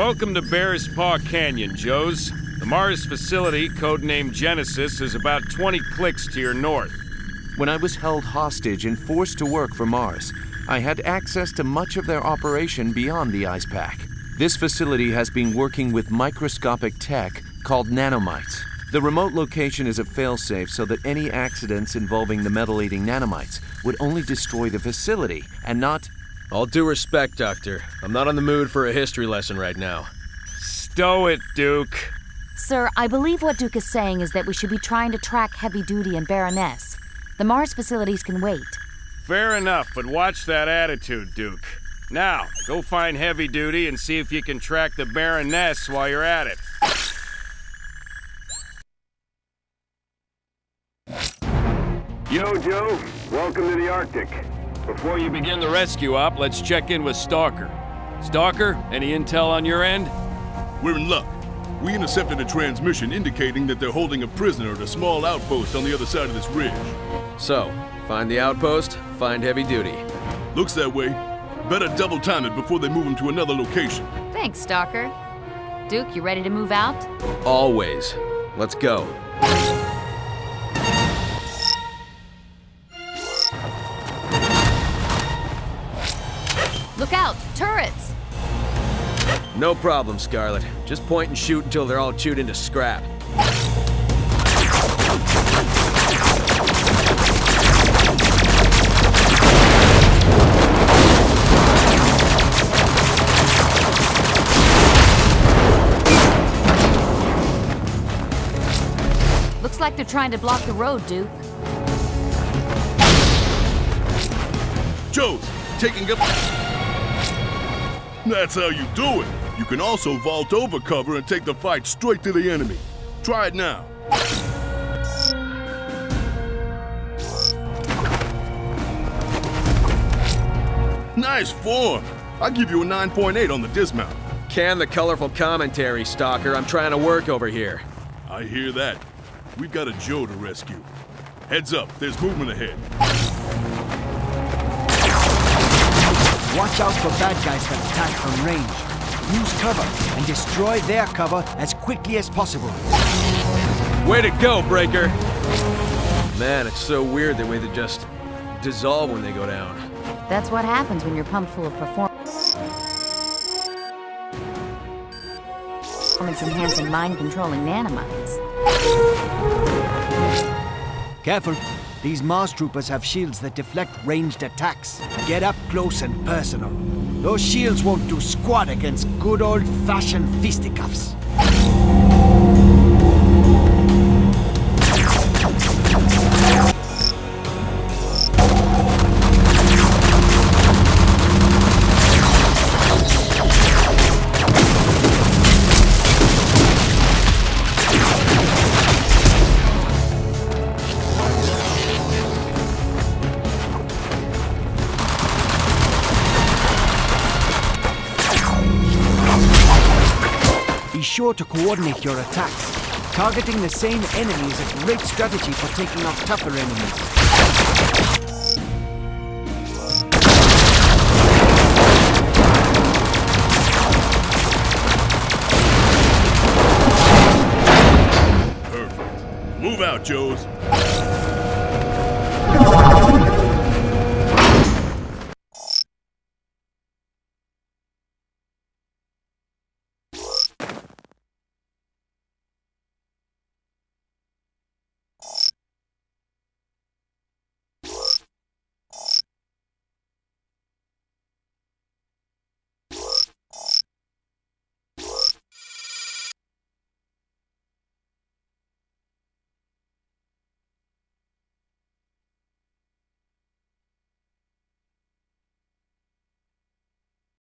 Welcome to Bear's Paw Canyon, Joes. The Mars facility, codenamed Genesis, is about 20 clicks to your north. When I was held hostage and forced to work for Mars, I had access to much of their operation beyond the ice pack. This facility has been working with microscopic tech called nanomites. The remote location is a failsafe so that any accidents involving the metal-eating nanomites would only destroy the facility and not... All due respect, Doctor. I'm not in the mood for a history lesson right now. Stow it, Duke. Sir, I believe what Duke is saying is that we should be trying to track Heavy Duty and Baroness. The Mars facilities can wait. Fair enough, but watch that attitude, Duke. Now, go find Heavy Duty and see if you can track the Baroness while you're at it. Yo, Joe. Welcome to the Arctic. Before you begin the rescue op, let's check in with Stalker. Stalker, any intel on your end? We're in luck. We intercepted a transmission indicating that they're holding a prisoner at a small outpost on the other side of this ridge. So, find the outpost, find Heavy Duty. Looks that way. Better double time it before they move him to another location. Thanks, Stalker. Duke, you ready to move out? Always. Let's go. Look out! Turrets! No problem, Scarlet. Just point and shoot until they're all chewed into scrap. Looks like they're trying to block the road, Duke. Joe's taking up... That's how you do it. You can also vault over cover and take the fight straight to the enemy. Try it now. Nice form. I'll give you a 9.8 on the dismount. Can the colorful commentary, Stalker. I'm trying to work over here. I hear that. We've got a Joe to rescue. Heads up, there's movement ahead. Watch out for bad guys that attack from range. Use cover and destroy their cover as quickly as possible. Way to go, Breaker! Man, it's so weird the way they just dissolve when they go down. That's what happens when you're pumped full of performance-enhancing, mind-controlling nanomites. Careful! These Mars troopers have shields that deflect ranged attacks. Get up close and personal. Those shields won't do squat against good old-fashioned fisticuffs. Be sure to coordinate your attacks. Targeting the same enemy is a great strategy for taking off tougher enemies. Perfect. Move out, Joes.